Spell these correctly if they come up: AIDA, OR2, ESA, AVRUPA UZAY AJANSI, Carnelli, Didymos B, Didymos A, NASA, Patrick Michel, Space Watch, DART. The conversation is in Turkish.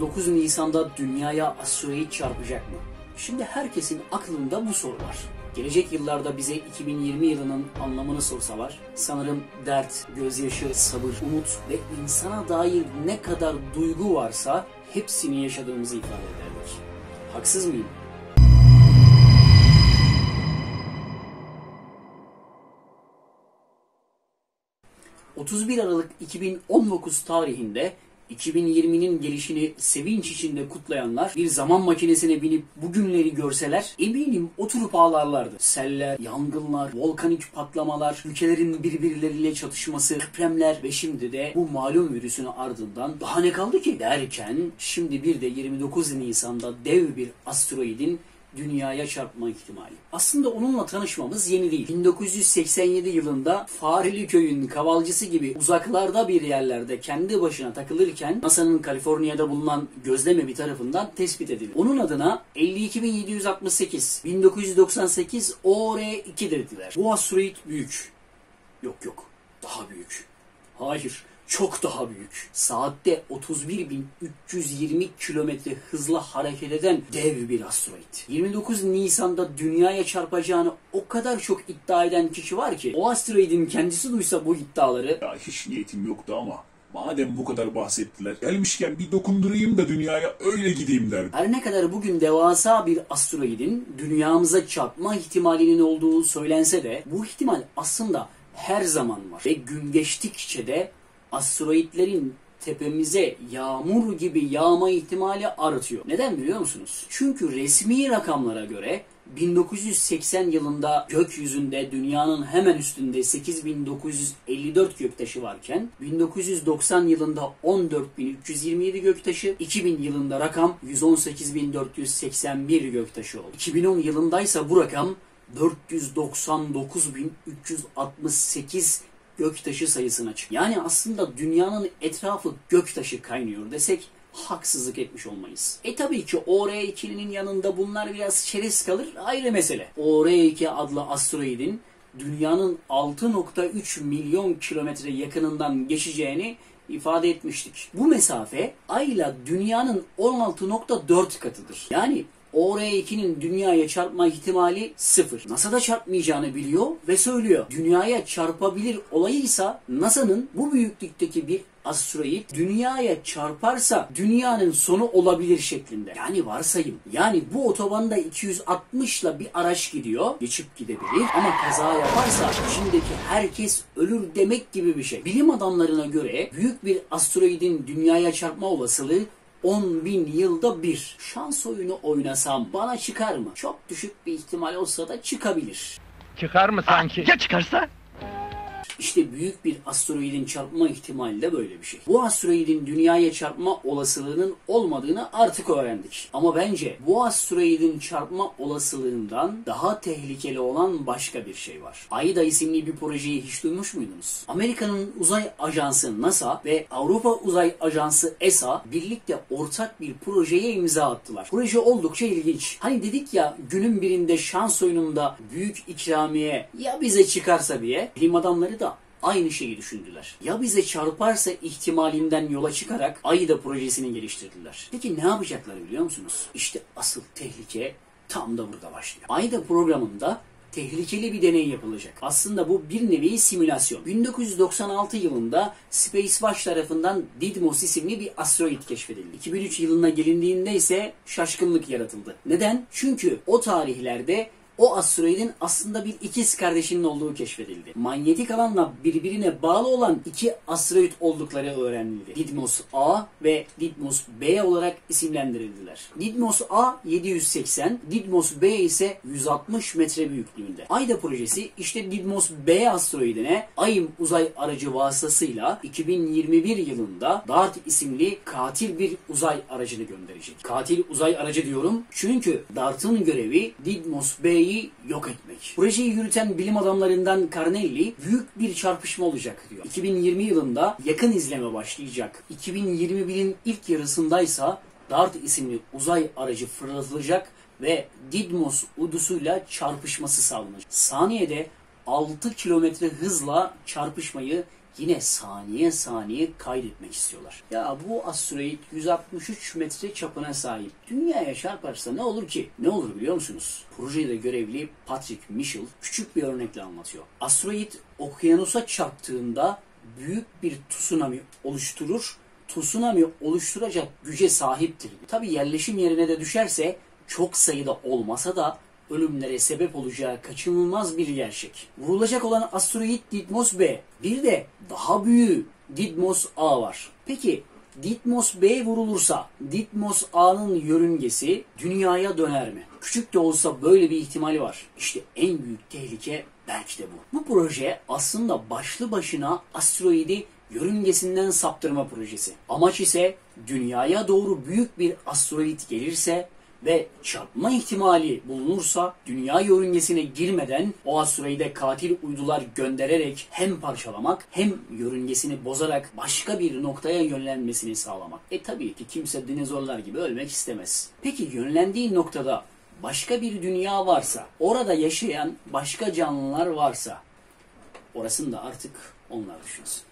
29 Nisan'da dünyaya asteroid çarpacak mı? Şimdi herkesin aklında bu soru var. Gelecek yıllarda bize 2020 yılının anlamını sorsalar, sanırım dert, gözyaşı, sabır, umut ve insana dair ne kadar duygu varsa hepsini yaşadığımızı ifade ederdik. Haksız mıyım? ...31 Aralık 2019 tarihinde 2020'nin gelişini sevinç içinde kutlayanlar bir zaman makinesine binip bugünleri görseler eminim oturup ağlarlardı. Seller, yangınlar, volkanik patlamalar, ülkelerin birbirleriyle çatışması, depremler ve şimdi de bu malum virüsün ardından daha ne kaldı ki derken şimdi bir de 29 Nisan'da dev bir asteroidin dünyaya çarpma ihtimali. Aslında onunla tanışmamız yeni değil. 1987 yılında Fareli Köy'ün kavalcısı gibi uzaklarda bir yerlerde kendi başına takılırken NASA'nın Kaliforniya'da bulunan gözlem evi tarafından tespit edildi. Onun adına 52768-1998-OR2 dediler. Bu asteroid büyük. Yok yok. Daha büyük. Hayır. Çok daha büyük. Saatte 31.320 kilometre hızla hareket eden dev bir asteroid. 29 Nisan'da dünyaya çarpacağını o kadar çok iddia eden kişi var ki o asteroidin kendisi duysa bu iddiaları "Ya hiç niyetim yoktu ama madem bu kadar bahsettiler, gelmişken bir dokundurayım da dünyaya öyle gideyim" derdi. Her ne kadar bugün devasa bir asteroidin dünyamıza çarpma ihtimalinin olduğu söylense de bu ihtimal aslında her zaman var ve gün geçtikçe de asteroidlerin tepemize yağmur gibi yağma ihtimali artıyor. Neden biliyor musunuz? Çünkü resmi rakamlara göre 1980 yılında gökyüzünde dünyanın hemen üstünde 8954 göktaşı varken 1990 yılında 14327 göktaşı, 2000 yılında rakam 118481 göktaşı oldu. 2010 yılındaysa bu rakam 499368 göktaşı sayısına çık. Yani aslında dünyanın etrafı göktaşı kaynıyor desek haksızlık etmiş olmayız. E tabii ki OR2'nin yanında bunlar biraz çerez kalır, ayrı mesele. OR2 adlı asteroidin dünyanın 6.3 milyon kilometre yakınından geçeceğini ifade etmiştik. Bu mesafe Ay'la dünyanın 16.4 katıdır. Yani OR2'nin dünyaya çarpma ihtimali sıfır. NASA da çarpmayacağını biliyor ve söylüyor. Dünyaya çarpabilir olayıysa NASA'nın bu büyüklükteki bir asteroid dünyaya çarparsa dünyanın sonu olabilir şeklinde. Yani varsayım. Yani bu otobanda 260'la bir araç gidiyor. Geçip gidebilir ama kaza yaparsa içindeki herkes ölür demek gibi bir şey. Bilim adamlarına göre büyük bir asteroidin dünyaya çarpma olasılığı 10.000 yılda bir. Şans oyunu oynasam bana çıkar mı? Çok düşük bir ihtimal olsa da çıkabilir. Çıkar mı sanki? Ya çıkarsa? İşte büyük bir asteroidin çarpma ihtimali de böyle bir şey. Bu asteroidin dünyaya çarpma olasılığının olmadığını artık öğrendik. Ama bence bu asteroidin çarpma olasılığından daha tehlikeli olan başka bir şey var. AIDA isimli bir projeyi hiç duymuş muydunuz? Amerika'nın uzay ajansı NASA ve Avrupa Uzay Ajansı ESA birlikte ortak bir projeye imza attılar. Proje oldukça ilginç. Hani dedik ya günün birinde şans oyununda büyük ikramiye ya bize çıkarsa diye, bilim adamları da aynı şeyi düşündüler. Ya bize çarparsa ihtimalinden yola çıkarak AIDA projesini geliştirdiler. Peki ne yapacaklar biliyor musunuz? İşte asıl tehlike tam da burada başlıyor. AIDA programında tehlikeli bir deney yapılacak. Aslında bu bir nevi simülasyon. 1996 yılında Space Watch tarafından Didymos isimli bir asteroid keşfedildi. 2003 yılına gelindiğinde ise şaşkınlık yaratıldı. Neden? Çünkü o tarihlerde o asteroidin aslında bir ikiz kardeşinin olduğu keşfedildi. Manyetik alanla birbirine bağlı olan iki asteroid oldukları öğrenildi. Didymos A ve Didymos B olarak isimlendirildiler. Didymos A 780, Didymos B ise 160 metre büyüklüğünde. AIDA projesi işte Didymos B asteroidine AIM uzay aracı vasıtasıyla 2021 yılında DART isimli katil bir uzay aracını gönderecek. Katil uzay aracı diyorum çünkü DART'ın görevi Didymos B'yi yok etmek. Projeyi yürüten bilim adamlarından Carnelli büyük bir çarpışma olacak diyor. 2020 yılında yakın izleme başlayacak. 2021'in ilk yarısındaysa DART isimli uzay aracı fırlatılacak ve Didymos uydusuyla çarpışması sağlanacak. Saniyede 6 kilometre hızla çarpışmayı yine saniye kaydetmek istiyorlar. Ya bu asteroid 163 metre çapına sahip. Dünyaya çarparsa ne olur ki? Ne olur biliyor musunuz? Projede görevli Patrick Michel küçük bir örnekle anlatıyor. Asteroid okyanusa çarptığında büyük bir tsunami oluşturur. Tsunami oluşturacak güce sahiptir. Tabi yerleşim yerine de düşerse çok sayıda olmasa da ölümlere sebep olacağı kaçınılmaz bir gerçek. Vurulacak olan asteroid Didymos B. Bir de daha büyüğü Didymos A var. Peki Didymos B vurulursa Didymos A'nın yörüngesi dünyaya döner mi? Küçük de olsa böyle bir ihtimali var. İşte en büyük tehlike belki de bu. Bu proje aslında başlı başına asteroidi yörüngesinden saptırma projesi. Amaç ise dünyaya doğru büyük bir asteroid gelirse ve çarpma ihtimali bulunursa dünya yörüngesine girmeden o asteroide katil uydular göndererek hem parçalamak hem yörüngesini bozarak başka bir noktaya yönlenmesini sağlamak. Tabii ki kimse dinozorlar gibi ölmek istemez. Peki yönlendiği noktada başka bir dünya varsa, orada yaşayan başka canlılar varsa orasını da artık onlar düşünsün.